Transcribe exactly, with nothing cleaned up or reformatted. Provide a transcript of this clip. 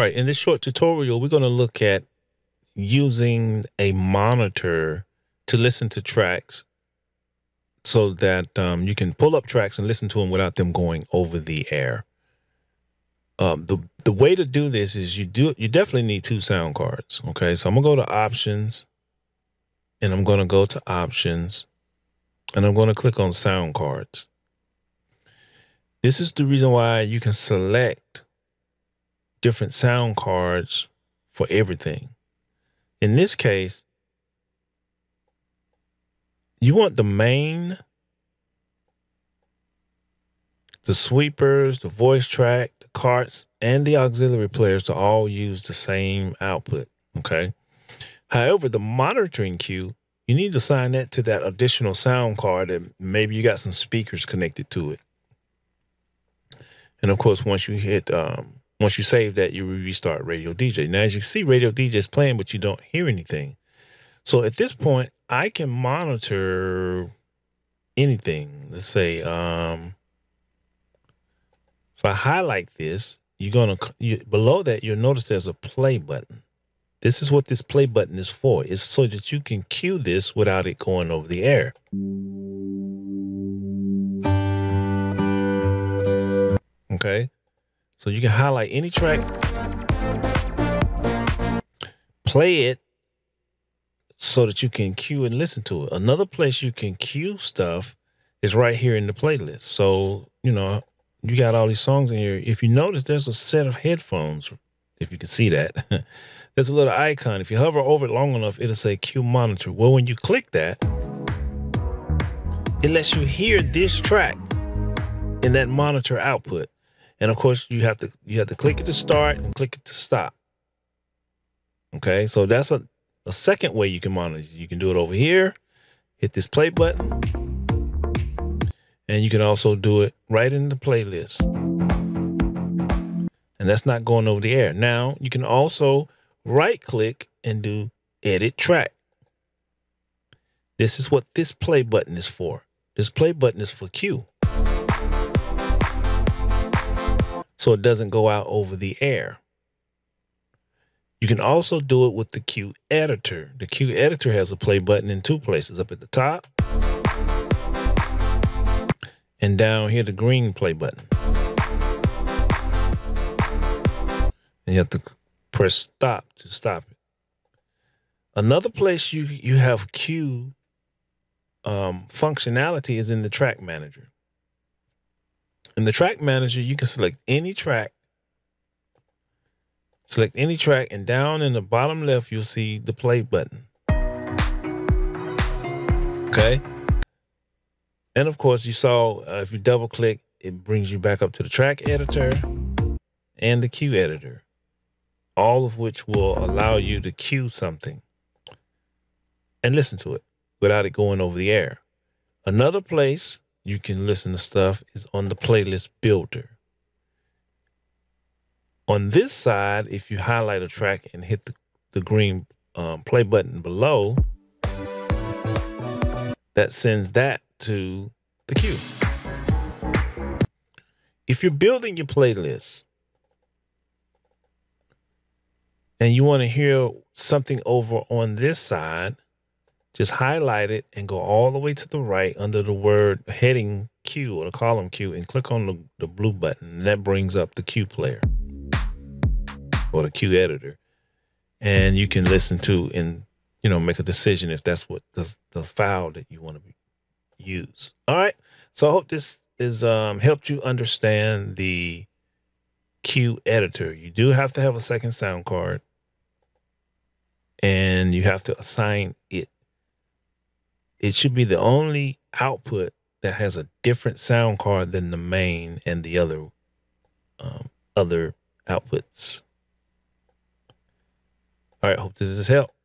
right, in this short tutorial, we're going to look at using a monitor to listen to tracks so that um, you can pull up tracks and listen to them without them going over the air. Um, the, the way to do this is you do you definitely need two sound cards. Okay, so I'm going to go to options, and I'm going to go to options, and I'm going to click on sound cards. This is the reason why you can select different sound cards for everything. In this case, you want the main, the sweepers, the voice track, the carts, and the auxiliary players to all use the same output, okay? However, the monitoring cue, you need to assign that to that additional sound card, and maybe you got some speakers connected to it. And of course, once you hit, um, once you save that, you restart RadioDJ. Now, as you see, RadioDJ is playing, but you don't hear anything. So at this point, I can monitor anything. Let's say, um, if I highlight this, you're gonna you, below that, you'll notice there's a play button. This is what this play button is for. It's so that you can cue this without it going over the air. Okay, so you can highlight any track, play it so that you can cue and listen to it. Another place you can cue stuff is right here in the playlist. So, you know, you got all these songs in here. If you notice, there's a set of headphones, if you can see that. There's a little icon. If you hover over it long enough, it'll say cue monitor. Well, when you click that, it lets you hear this track in that monitor output. And of course, you have to you have to click it to start and click it to stop. Okay, so that's a, a second way you can monitor. You can do it over here, hit this play button, and you can also do it right in the playlist. And that's not going over the air. Now, you can also right-click and do edit track. This is what this play button is for. This play button is for cue, so it doesn't go out over the air. You can also do it with the Cue Editor. The Cue Editor has a play button in two places, up at the top and down here, the green play button. And you have to press stop to stop it. Another place you, you have Cue um, functionality is in the Track Manager. In the Track Manager, you can select any track, select any track, and down in the bottom left, you'll see the play button. Okay. And of course, you saw uh, if you double click, it brings you back up to the Track Editor and the Cue Editor, all of which will allow you to cue something and listen to it without it going over the air. Another place you can listen to stuff is on the playlist builder. On this side, if you highlight a track and hit the, the green um, play button below, that sends that to the cue. If you're building your playlist and you want to hear something over on this side, just highlight it and go all the way to the right under the word heading Q or the column Q and click on the, the blue button. And that brings up the Q player or the Q editor. And you can listen to and, you know, make a decision if that's what the, the file that you want to be, use. All right. So I hope this is um, helped you understand the Q editor. You do have to have a second sound card and you have to assign it. It should be the only output that has a different sound card than the main and the other um, other outputs. All right, hope this is help.